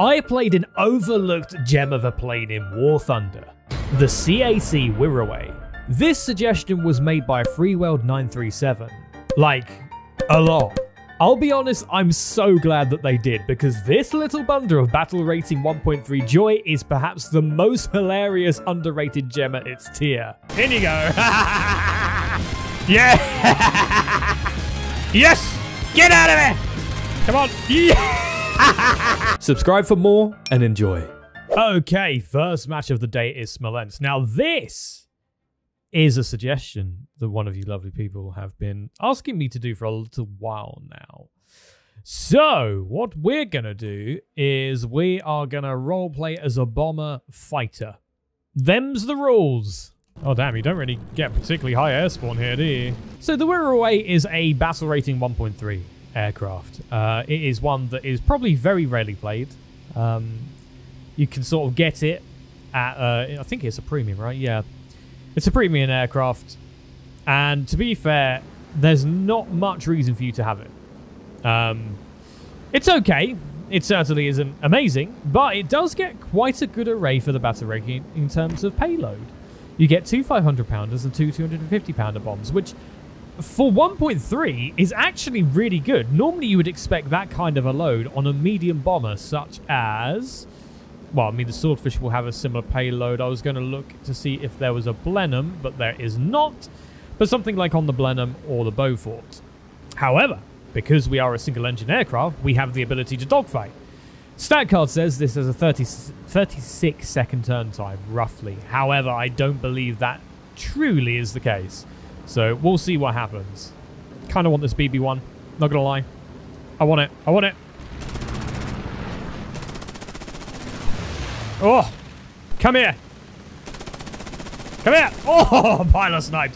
I played an overlooked gem of a plane in War Thunder, the CAC Wirraway. This suggestion was made by FreeWorld937. Like, a lot. I'll be honest, I'm so glad that they did, because this little bundle of battle rating 1.3 joy is perhaps the most hilarious underrated gem at its tier. In you go. Yeah. Yes. Get out of it. Come on. Yeah. Subscribe for more and enjoy. Okay, first match of the day is Smolensk. Now this is a suggestion that one of you lovely people have been asking me to do for a little while now. So what we're gonna do is we are gonna roleplay as a bomber fighter. Them's the rules. Oh damn, you don't really get particularly high air spawn here, do you? So the Wirraway is a battle rating 1.3 aircraft. It is one that is probably very rarely played. You can sort of get it at, I think it's a premium, right? Yeah. It's a premium aircraft, and to be fair, there's not much reason for you to have it. It's okay. It certainly isn't amazing, but it does get quite a good array for the battle rating in terms of payload. You get two 500-pounders and two 250-pounder bombs, which for 1.3 is actually really good. Normally, you would expect that kind of a load on a medium bomber such as... Well, I mean, the Swordfish will have a similar payload. I was going to look to see if there was a Blenheim, but there is not. But something like on the Blenheim or the Beaufort. However, because we are a single-engine aircraft, we have the ability to dogfight. StatCard says this has a 36-second turn time, roughly. However, I don't believe that truly is the case. So we'll see what happens. Kind of want this BB-1. Not going to lie. I want it. I want it. Oh, come here. Come here. Oh, pilot sniped.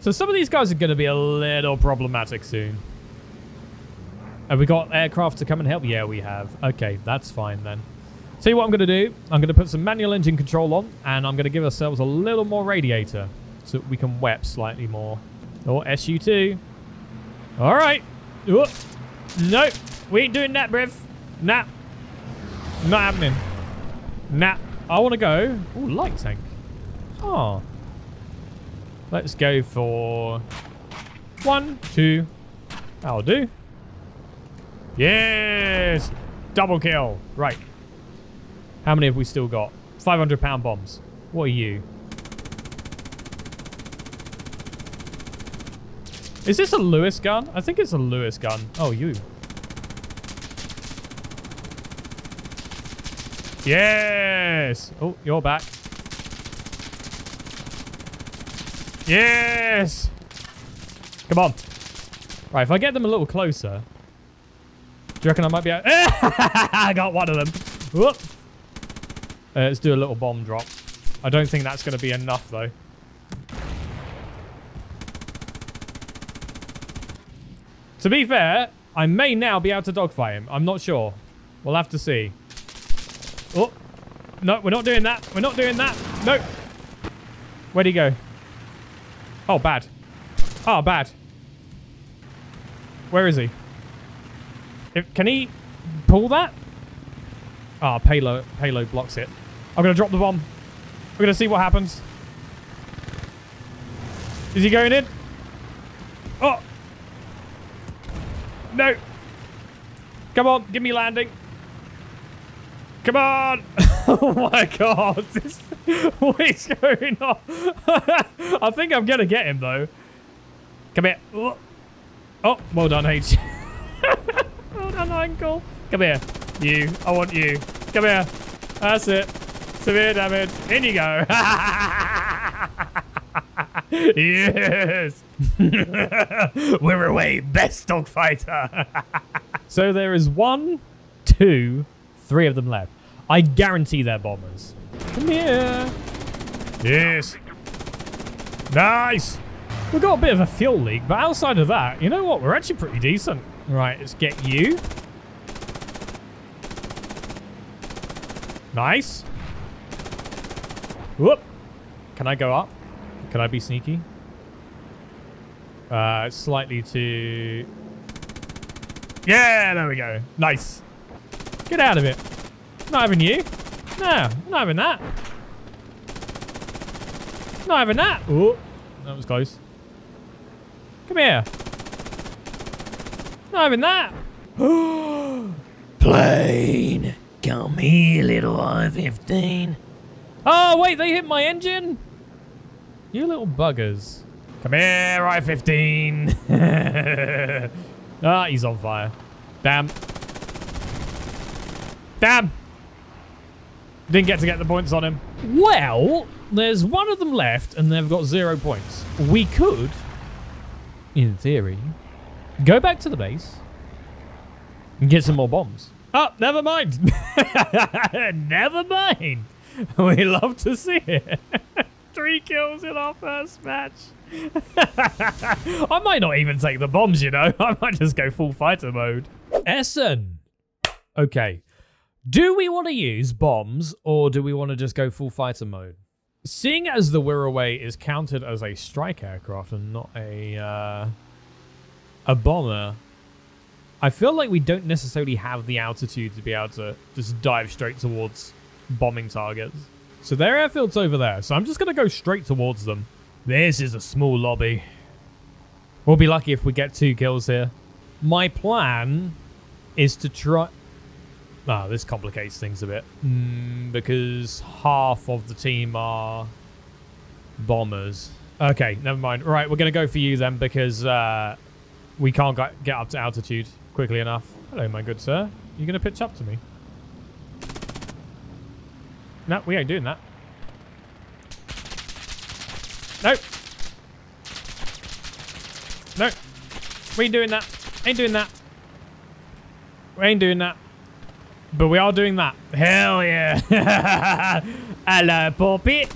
So some of these guys are going to be a little problematic soon. Have we got aircraft to come and help? Yeah, we have. Okay, that's fine then. Tell you what I'm going to do. I'm going to put some manual engine control on, and I'm going to give ourselves a little more radiator so that we can WEP slightly more. Or SU2. All right. Ooh. No, we ain't doing that, bruv. Nah. Not happening. Nah. I want to go. Oh, light tank. Oh. Let's go for 1, 2. That'll do. Yes. Double kill. Right. How many have we still got? 500-pound bombs. What are you? Is this a Lewis gun? I think it's a Lewis gun. Oh, you. Yes! Oh, you're back. Yes! Come on. Right, if I get them a little closer... Do you reckon I might be able... I got one of them. Whoop. Let's do a little bomb drop. I don't think that's going to be enough, though. To be fair, I may now be able to dogfight him. I'm not sure. We'll have to see. Oh, no, we're not doing that. We're not doing that. No. Where'd he go? Oh, bad. Oh, bad. Where is he? Can he pull that? Ah, oh, payload blocks it. I'm going to drop the bomb. We're going to see what happens. Is he going in? Oh. No. Come on, give me landing. Come on! Oh my god! What is going on? I think I'm gonna get him though. Come here. Oh, well done, H. Well done, Heinkel. Come here. You. I want you. Come here. That's it. Severe damage. In you go. Yes! We're away. Best dogfighter. So there is 1, 2, 3 of them left. I guarantee they're bombers. Come here. Yes. Nice. We've got a bit of a fuel leak, but outside of that, you know what? We're actually pretty decent. Right, let's get you. Nice. Whoop. Can I go up? Can I be sneaky? Slightly to... Yeah, there we go. Nice. Get out of it. Not having you. No, not having that. Not having that. Oh, that was close. Come here. Not having that. Plane. Come here, little I-15. Oh, wait, they hit my engine? You little buggers. Come here, I-15. Ah, he's on fire. Damn. Damn. Didn't get the points on him. Well, there's one of them left, and they've got 0 points. We could, in theory, go back to the base and get some more bombs. Oh, never mind. Never mind. We love to see it. 3 kills in our first match. I might not even take the bombs, you know. I might just go full fighter mode. Essen. Okay. Do we want to use bombs or do we want to just go full fighter mode? Seeing as the Wirraway is counted as a strike aircraft and not a a bomber, I feel like we don't necessarily have the altitude to be able to just dive straight towards bombing targets. So their airfield's over there, so I'm just going to go straight towards them. This is a small lobby. We'll be lucky if we get 2 kills here. My plan is to try... Oh, this complicates things a bit. Because half of the team are bombers. Okay, never mind. Right, we're going to go for you then because we can't get up to altitude quickly enough. Hello, my good sir. You're going to pitch up to me? No, we ain't doing that. Nope. Nope. We ain't doing that. Ain't doing that. We ain't doing that. But we are doing that. Hell yeah. Hello, Poppy.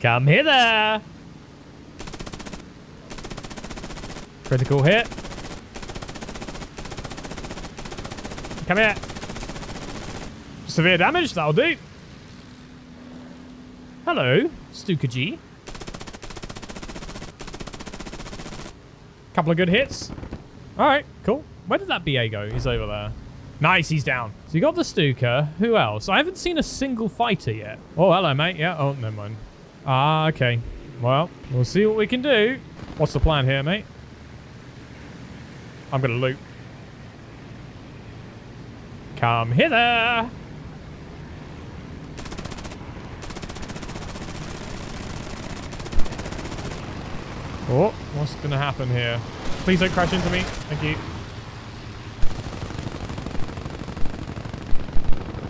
Come hither. Critical hit. Come here. Severe damage, that'll do. Hello, Stuka G. Couple of good hits. All right, cool. Where did that BA go? He's over there. Nice, he's down. So you got the Stuka. Who else? I haven't seen a single fighter yet. Oh, hello, mate. Yeah, oh, never mind. Ah, okay. Well, we'll see what we can do. What's the plan here, mate? I'm going to loot. Come hither. Oh, what's going to happen here? Please don't crash into me. Thank you.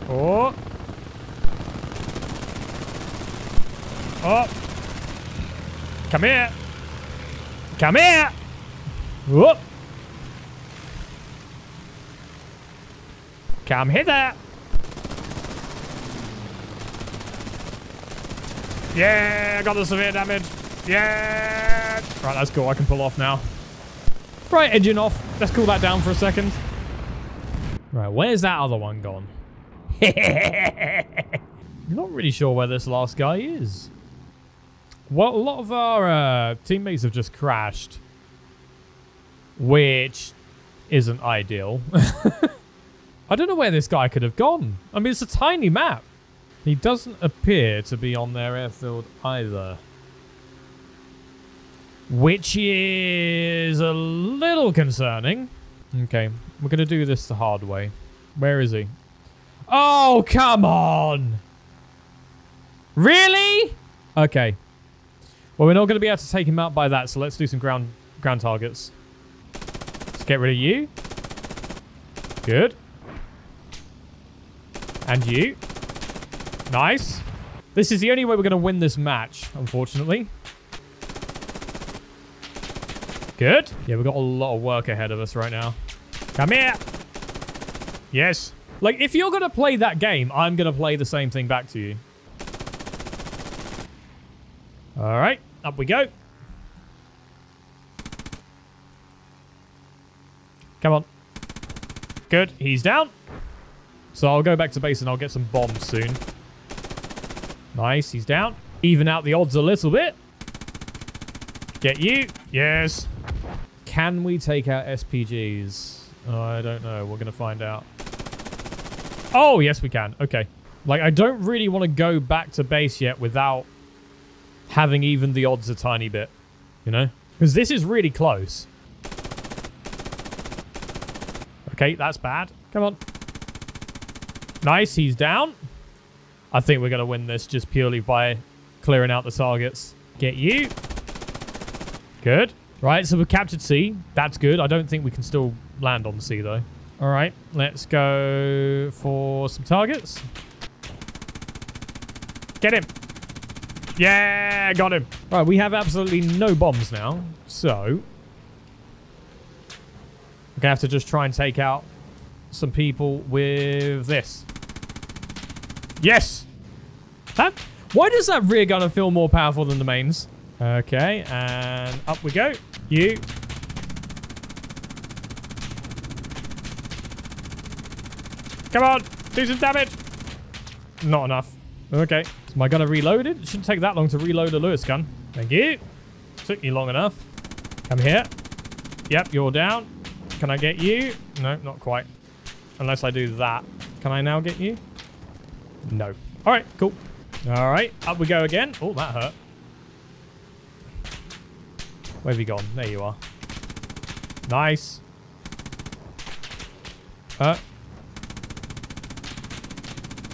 Oh. Oh. Come here. Come here. Whoop. Come hither! Yeah, I got the severe damage. Yeah! Right, that's cool. I can pull off now. Right, engine off. Let's cool that down for a second. Right, where's that other one gone? Not really sure where this last guy is. Well, a lot of our teammates have just crashed. Which isn't ideal. I don't know where this guy could have gone. I mean, it's a tiny map. He doesn't appear to be on their airfield either. Which is a little concerning. Okay, we're going to do this the hard way. Where is he? Oh, come on. Really? Okay. Well, we're not going to be able to take him out by that, so let's do some ground targets. Let's get rid of you. Good. And you. Nice. This is the only way we're going to win this match, unfortunately. Good. Yeah, we've got a lot of work ahead of us right now. Come here. Yes. Like, if you're going to play that game, I'm going to play the same thing back to you. All right. Up we go. Come on. Good. He's down. So I'll go back to base and I'll get some bombs soon. Nice, he's down. Even out the odds a little bit. Get you. Yes. Can we take out SPGs? I don't know. We're going to find out. Oh, yes, we can. Okay. Like, I don't really want to go back to base yet without having even the odds a tiny bit, you know? Because this is really close. Okay, that's bad. Come on. Nice, he's down. I think we're going to win this just purely by clearing out the targets. Get you. Good. Right, so we've captured C. That's good. I don't think we can still land on C, though. All right, let's go for some targets. Get him. Yeah, got him. All right, we have absolutely no bombs now, so we're gonna have to just try and take out some people with this. Yes. That. Why does that rear gunner feel more powerful than the mains? Okay, and up we go. You. Come on, do some damage. Not enough. Okay. Is my gunner reloaded? It shouldn't take that long to reload a Lewis gun. Thank you. Took you long enough. Come here. Yep, you're down. Can I get you? No, not quite. Unless I do that. Can I now get you? No. All right, cool. All right, up we go again. Oh, that hurt. Where have you gone? There you are. Nice.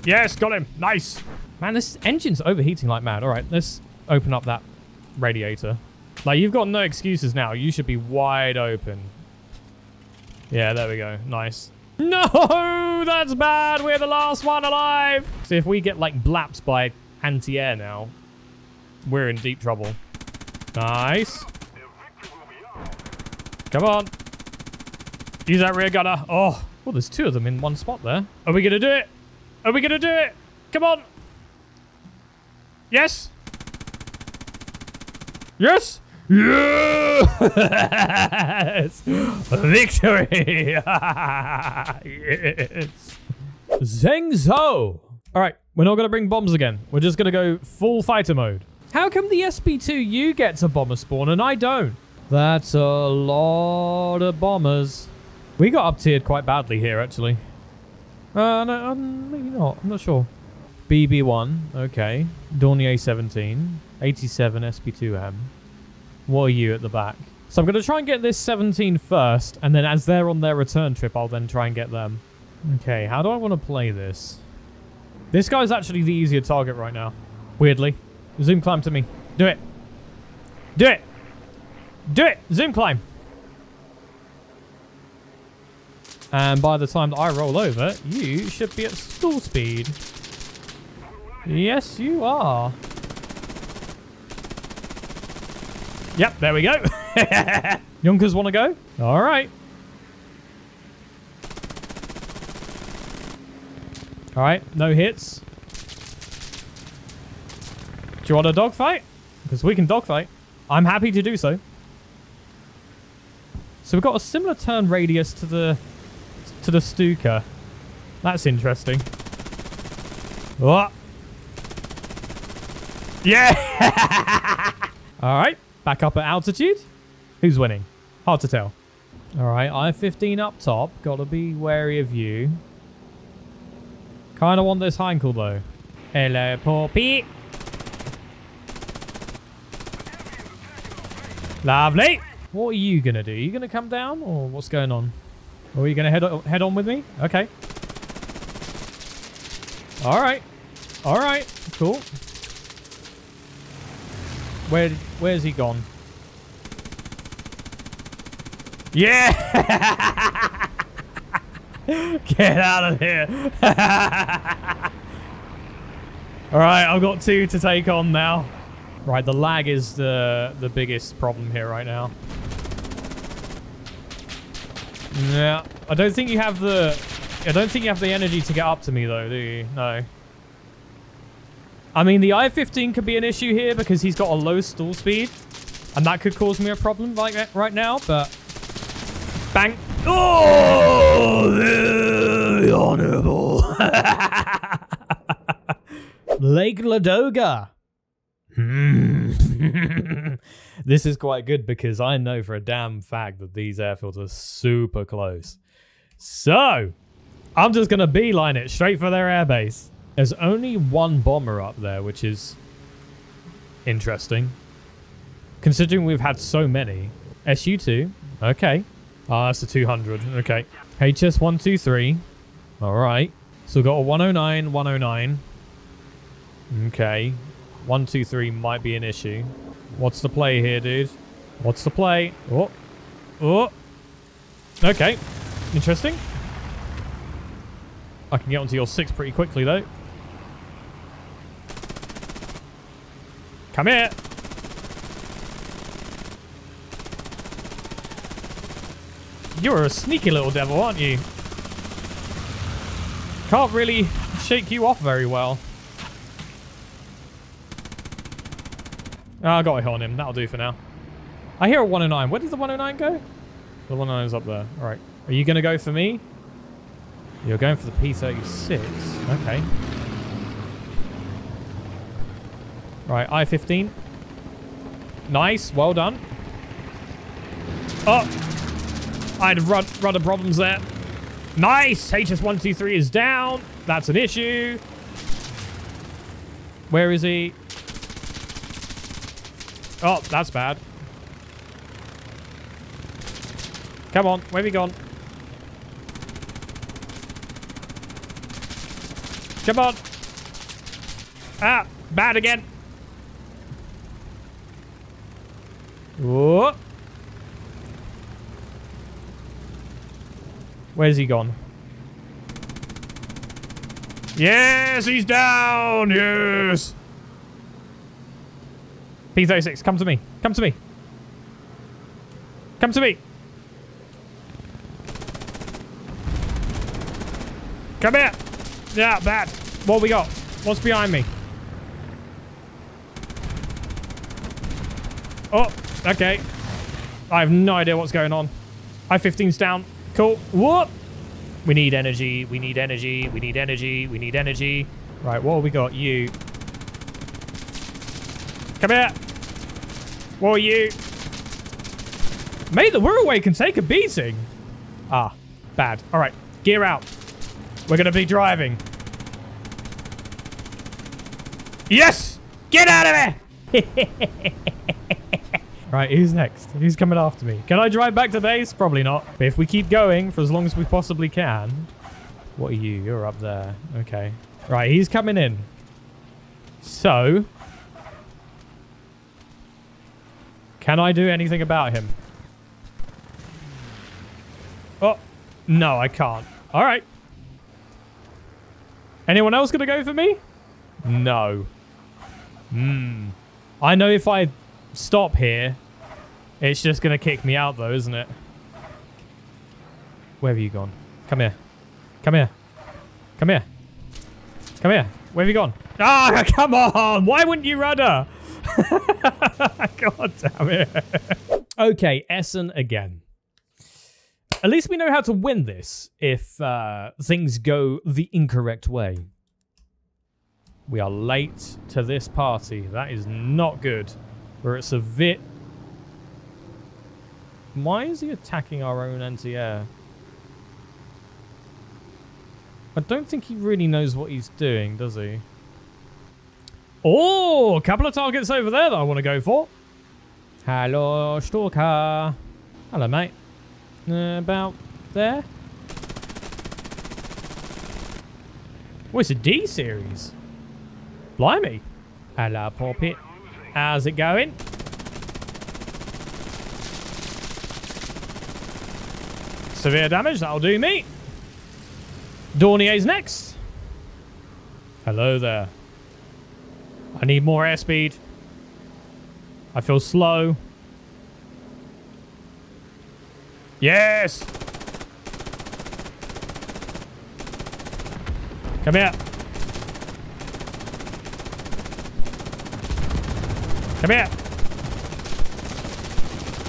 Yes, got him. Nice. Man, this engine's overheating like mad. All right, let's open up that radiator. Like, you've got no excuses now. You should be wide open. Yeah, there we go. Nice. No, that's bad. We're the last one alive. So if we get, like, blapped by anti-air now, we're in deep trouble. Nice. Come on. Use that rear gunner. Oh, well, there's two of them in one spot there. Are we going to do it? Are we going to do it? Come on. Yes. Yes. Yes. Victory. Yes. Zhengzhou. All right. We're not going to bring bombs again. We're just going to go full fighter mode. How come the SP2U gets a bomber spawn and I don't? That's a lot of bombers. We got up-tiered quite badly here, actually. No, maybe not. I'm not sure. BB-1. Okay. Dornier 17. 87 SP2M. What are you at the back? So I'm going to try and get this 17 first, and then as they're on their return trip, I'll then try and get them. Okay, how do I want to play this? This guy's actually the easier target right now. Weirdly. Zoom climb to me. Do it. Do it. Do it. Zoom climb. And by the time that I roll over, you should be at full speed. Yes, you are. Yep, there we go. Junkers want to go? All right. All right, no hits. Do you want a dogfight? Because we can dogfight. I'm happy to do so. So we've got a similar turn radius to the Stuka. That's interesting. What? Yeah! All right, back up at altitude. Who's winning? Hard to tell. All right, I-15 up top. Gotta be wary of you. Kinda want this Heinkel though. Hello, Poppy. Lovely. What are you gonna do? Are you gonna come down or what's going on? Or are you going to head on with me? Okay. All right. All right. Cool. Where's he gone? Yeah! Get out of here. All right. I've got two to take on now. Right. The lag is the biggest problem here right now. Yeah, I don't think you have the energy to get up to me though, do you? No. I mean, the I-15 could be an issue here because he's got a low stall speed, and that could cause me a problem like that right now. But bang! Oh, the honourable Lake Ladoga. This is quite good because I know for a damn fact that these airfields are super close. So I'm just going to beeline it straight for their airbase. There's only one bomber up there, which is interesting, considering we've had so many. SU2. Okay. Ah, that's a 200. Okay. HS-123. All right. So we've got a 109, 109. Okay. 123 might be an issue. What's the play here, dude? What's the play? Oh. Oh. Okay. Interesting. I can get onto your 6 pretty quickly, though. Come here. You're a sneaky little devil, aren't you? Can't really shake you off very well. Ah, I got a hit on him. That'll do for now. I hear a 109. Where did the 109 go? The 109's up there. All right. Are you going to go for me? You're going for the P36. Okay. All right. I-15. Nice. Well done. Oh. I had rudder problems there. Nice! HS-123 is down. That's an issue. Where is he? Oh, that's bad. Come on. Where have you gone? Come on. Ah, bad again. Whoa. Where's he gone? Yes, he's down! Yes! P36, come to me. Come to me. Come to me. Come here. Yeah, bad. What we got? What's behind me? Oh, okay. I have no idea what's going on. I-15's down. Cool. Whoop! We need energy. We need energy. We need energy. We need energy. Right, what have we got? You. Come here. What are you? Mate, the Wirraway can take a beating. Ah, bad. All right, gear out. We're going to be driving. Yes! Get out of here! Right, who's next? Who's coming after me? Can I drive back to base? Probably not. But if we keep going for as long as we possibly can... What are you? You're up there. Okay. Right, he's coming in. So... Can I do anything about him? Oh, no, I can't. All right. Anyone else gonna go for me? No. Hmm. I know if I... stop here. It's just going to kick me out though, isn't it? Where have you gone? Come here. Come here. Come here. Come here. Where have you gone? Ah, come on! Why wouldn't you rudder? God damn it. Okay, Essen again. At least we know how to win this if things go the incorrect way. We are late to this party. That is not good. Where it's a bit... Why is he attacking our own anti-air? I don't think he really knows what he's doing, does he? Oh, a couple of targets over there that I want to go for. Hello, Stuka. Hello, mate. About there? Oh, it's a D-series. Blimey. Hello, Poppy. How's it going? Severe damage, that'll do me. Dornier's next. Hello there. I need more airspeed. I feel slow. Yes! Come here. Come here.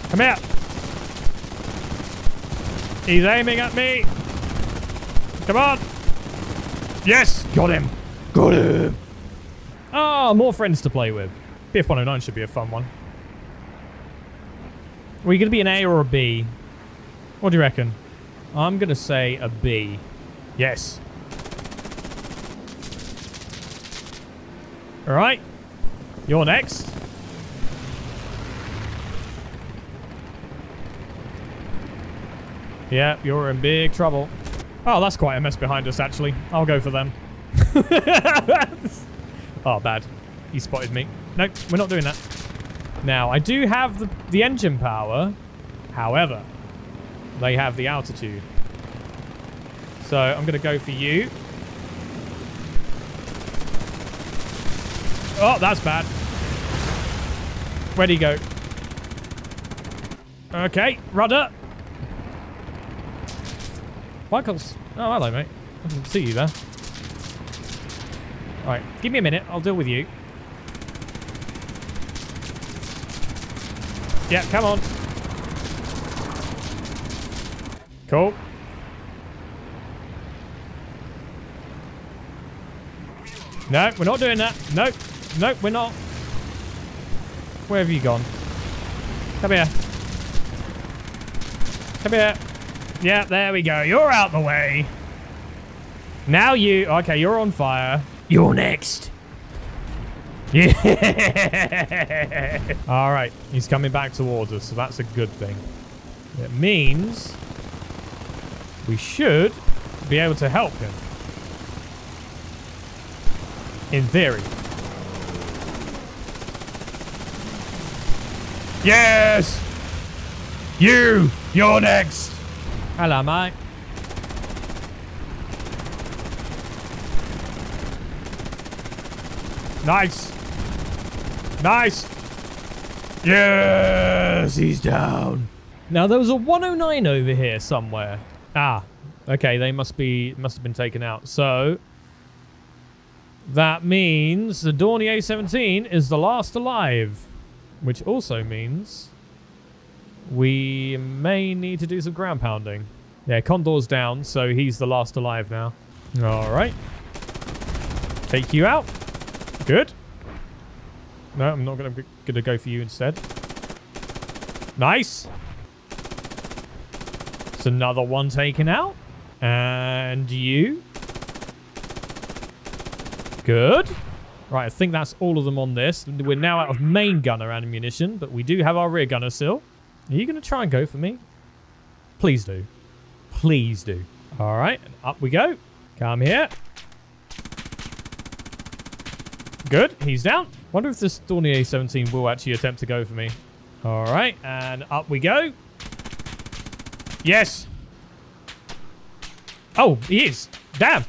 Come here. He's aiming at me. Come on. Yes. Got him. Got him. Ah, more friends to play with. BF-109 should be a fun one. Are you going to be an A or a B? What do you reckon? I'm going to say a B. Yes. All right. You're next. Yeah, you're in big trouble. Oh, that's quite a mess behind us, actually. I'll go for them. Oh, bad. He spotted me. Nope, we're not doing that. Now, I do have the engine power. However, they have the altitude. So, I'm going to go for you. Oh, that's bad. Where'd he go? Okay, rudder. Michael's. Oh, hello, mate. I didn't see you there. Alright, give me a minute. I'll deal with you. Yeah, come on. Cool. No, we're not doing that. Nope. Nope, we're not. Where have you gone? Come here. Come here. Yeah, there we go. You're out the way. Now you... Okay, you're on fire. You're next. Yeah. All right. He's coming back towards us, so that's a good thing. It means we should be able to help him. In theory. Yes! You're next! Hello, mate. Nice. Nice. Yes, he's down. Now, there was a 109 over here somewhere. Ah, okay. They must have been taken out. So, that means the Dornier 17 is the last alive, which also means... We may need to do some ground pounding. Yeah, Condor's down, so he's the last alive now. All right. Take you out. Good. No, I'm not going to go for you instead. Nice. It's another one taken out. And you. Good. Right, I think that's all of them on this. We're now out of main gunner ammunition, but we do have our rear gunner still. Are you going to try and go for me? Please do. Please do. All right. And up we go. Come here. Good. He's down. Wonder if this Dornier 17 will actually attempt to go for me. All right. And up we go. Yes. Oh, he is. Damn.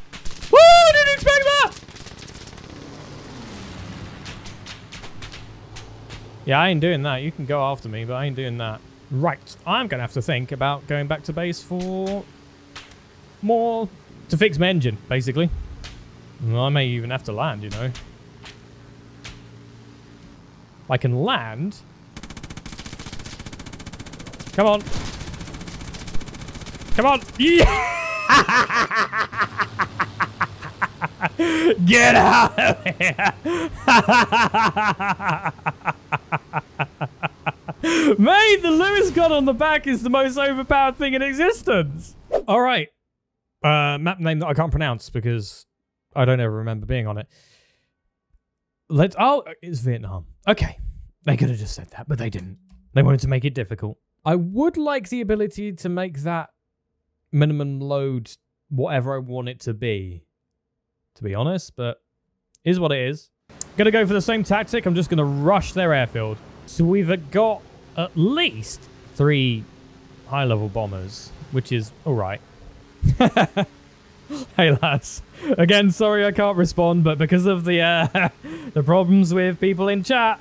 Woo! Didn't expect that. Yeah, I ain't doing that. You can go after me, but I ain't doing that. Right. I'm going to have to think about going back to base for more... to fix my engine, basically. I may even have to land, you know. I can land. Come on. Come on. Yeah! Get out of here! Mate, the Lewis gun on the back is the most overpowered thing in existence. All right. Map name that I can't pronounce because I don't ever remember being on it. Oh, it's Vietnam. Okay. They could have just said that, but they didn't. They wanted to make it difficult. I would like the ability to make that minimum load whatever I want it to be honest, but is what it is. Gonna go for the same tactic. I'm just gonna rush their airfield. So we've got at least 3 high-level bombers, which is all right. Hey lads, again, sorry I can't respond, but because of the problems with people in chat,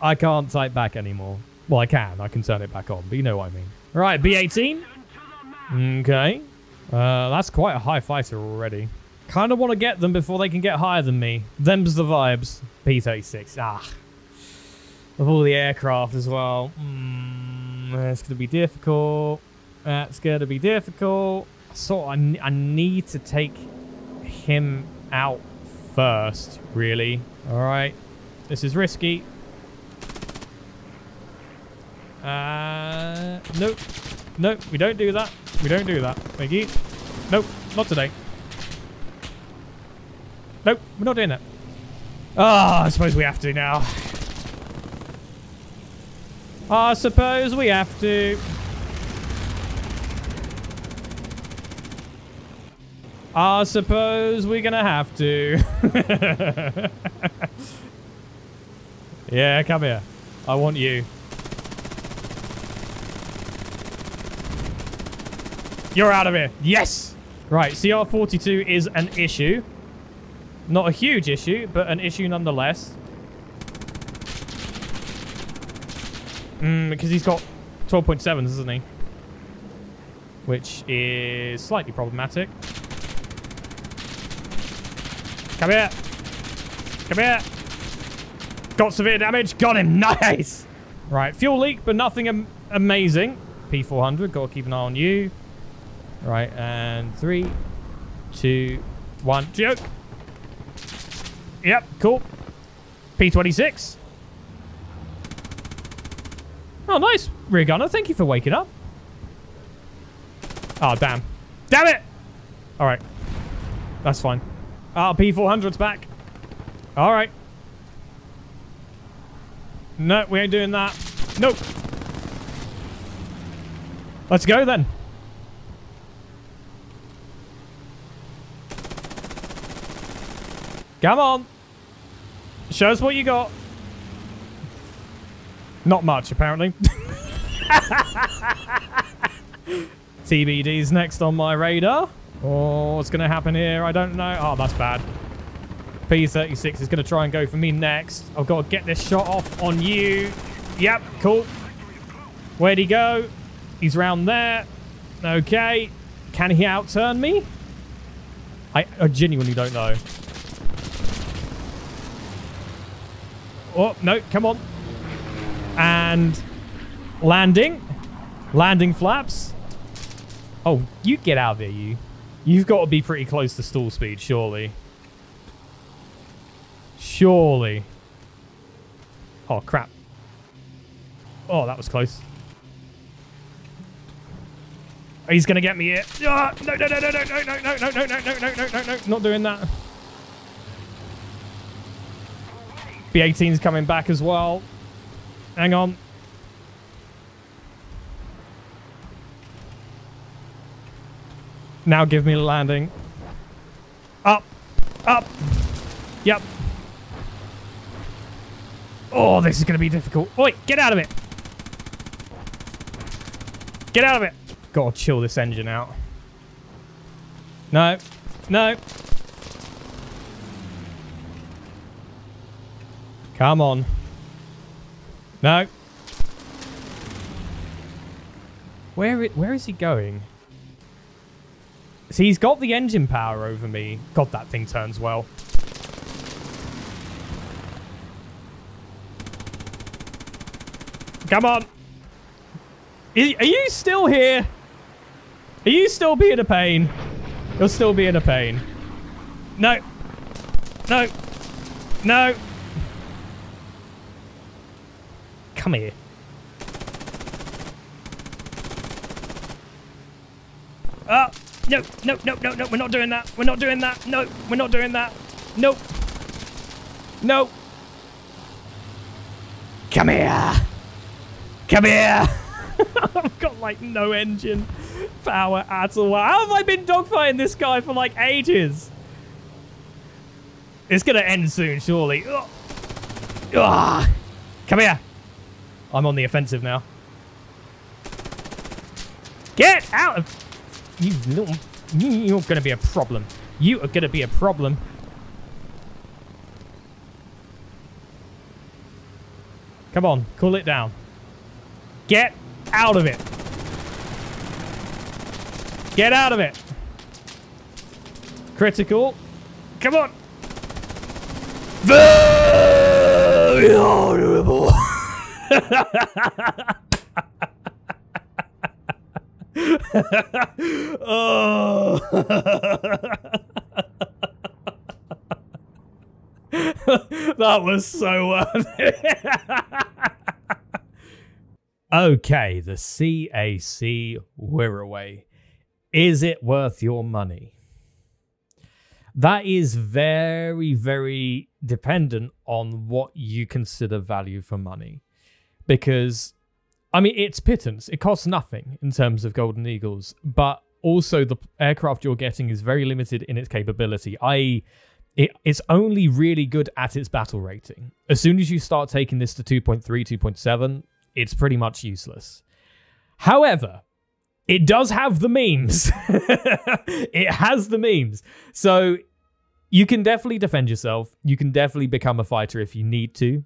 I can't type back anymore. Well, I can turn it back on, but you know what I mean. All right, B-18. Okay, that's quite a high fighter already. Kind of want to get them before they can get higher than me. Them's the vibes. P36. Ah. With all the aircraft as well. That's going to be difficult. That's going to be difficult. So I need to take him out first, really. All right. This is risky. Nope. Nope, we don't do that. We don't do that. Thank you. Nope, not today. Nope, we're not doing that. Ah, I suppose we have to now. I suppose we have to. I suppose we're gonna have to. Yeah, come here. I want you. You're out of here. Yes! Right, CR-42 is an issue. Not a huge issue, but an issue nonetheless. Because he's got 12.7s, isn't he? Which is slightly problematic. Come here. Come here. Got severe damage. Got him. Nice. Right, fuel leak, but nothing amazing. P400, got to keep an eye on you. Right, and 3, 2, 1, joke. Yep, cool. P26. Oh, nice, rear gunner. Thank you for waking up. Oh, damn. Damn it! All right. That's fine. Ah, P400's back. All right. No, we ain't doing that. Nope. Let's go, then. Come on. Show us what you got. Not much, apparently. TBD's next on my radar. Oh, what's going to happen here? I don't know. Oh, that's bad. P36 is going to try and go for me next. I've got to get this shot off on you. Yep, cool. Where'd he go? He's round there. Okay. Can he outturn me? I genuinely don't know. Oh, no, come on. And landing. Landing flaps. Oh, you get out of there, you. You've got to be pretty close to stall speed, surely. Surely. Oh, crap. Oh, that was close. He's going to get me here. Ah, no, no, no, no, no, no, no, no, no, no, no, no, no, no, no. Not doing that. B-18's coming back as well. Hang on. Now give me a landing. Up. Up. Yep. Oh, this is going to be difficult. Oi, get out of it. Get out of it. Gotta chill this engine out. No. No. Come on. No. Where is he going? See, he's got the engine power over me. God, that thing turns well. Come on. Are you still here? Are you still being a pain? You're still being a pain. No. No. No. Come here. No, no, no, no, no, we're not doing that. We're not doing that. No, we're not doing that. Nope. No. Come here. Come here. I've got, like, no engine power at all. How have I been dogfighting this guy for, like, ages? It's going to end soon, surely. Ugh. Ugh. Come here. I'm on the offensive now. Get out of... You little... You're going to be a problem. You are going to be a problem. Come on. Cool it down. Get out of it. Get out of it. Critical. Come on. Very honorable. Oh. That was so worth it. Okay, the CAC Wirraway. Is it worth your money? That is very, very dependent on what you consider value for money. Because, I mean, it's pittance. It costs nothing in terms of Golden Eagles. But also, the aircraft you're getting is very limited in its capability, i.e., it's only really good at its battle rating. As soon as you start taking this to 2.3, 2.7, it's pretty much useless. However, it does have the memes. It has the memes. So you can definitely defend yourself. You can definitely become a fighter if you need to.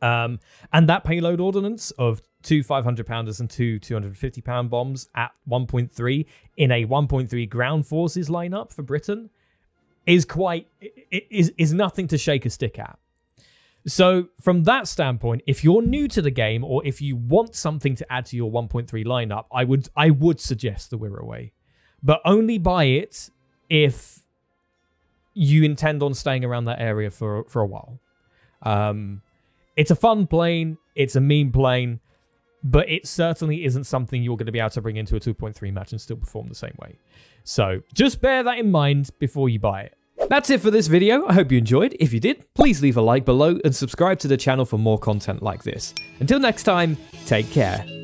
And that payload ordnance of two 500-pounders and two 250-pound bombs at 1.3 in a 1.3 ground forces lineup for Britain is nothing to shake a stick at. So from that standpoint, if you're new to the game or if you want something to add to your 1.3 lineup, I would suggest the Wirraway, but only buy it if you intend on staying around that area for a while. It's a fun plane, it's a meme plane, but it certainly isn't something you're going to be able to bring into a 2.3 match and still perform the same way. So just bear that in mind before you buy it. That's it for this video. I hope you enjoyed. If you did, please leave a like below and subscribe to the channel for more content like this. Until next time, take care.